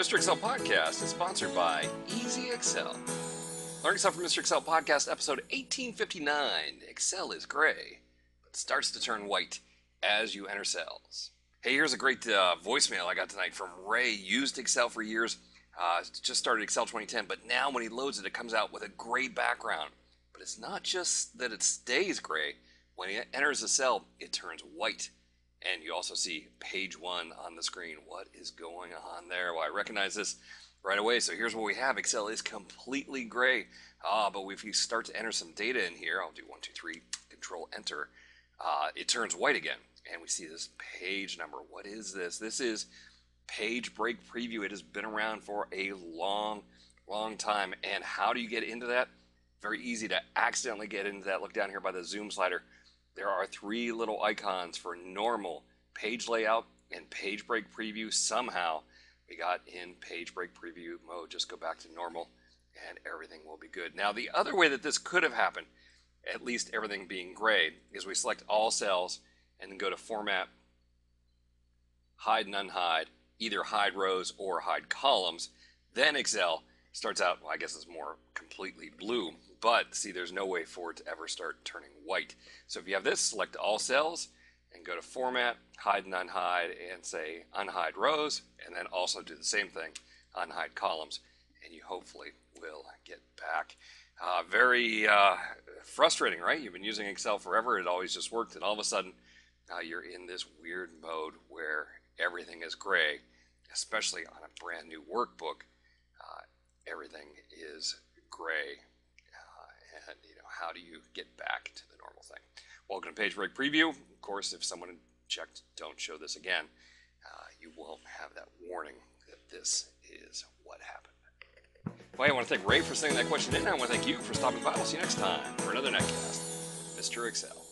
Mr. Excel Podcast is sponsored by Easy Excel. Learn Excel from Mr. Excel Podcast, episode 1859. Excel is gray, but starts to turn white as you enter cells. Hey, here's a great voicemail I got tonight from Ray. Used Excel for years, just started Excel 2010, but now when he loads it, it comes out with a gray background. But it's not just that it stays gray. When he enters a cell, it turns white. And you also see page one on the screen. What is going on there? Well, I recognize this right away. So here's what we have. Excel is completely gray. But if you start to enter some data in here, I'll do 1, 2, 3, control enter. It turns white again. And we see this page number. What is this? This is Page Break Preview. It has been around for a long, long time. And how do you get into that? Very easy to accidentally get into that. Look down here by the zoom slider. There are three little icons for normal, page layout, and page break preview. Somehow we got in page break preview mode. Just go back to normal and everything will be good. Now the other way that this could have happened, at least everything being gray, is we select all cells and then go to format, hide and unhide, either hide rows or hide columns. Then Excel starts out, well, I guess it's more completely blue, but see, there's no way for it to ever start turning white. So if you have this, select all cells and go to format, hide and unhide, and say unhide rows, and then also do the same thing, unhide columns, and you hopefully will get back. Very frustrating, right? You've been using Excel forever, it always just worked, and all of a sudden you're in this weird mode where everything is gray, especially on a brand new workbook. Everything is gray, and you know, how do you get back to the normal thing? Welcome to Page Break Preview. Of course, if someone checked "Don't show this again," you won't have that warning that this is what happened. Well, I want to thank Ray for sending that question in. I want to thank you for stopping by. We'll see you next time for another netcast, Mr. Excel.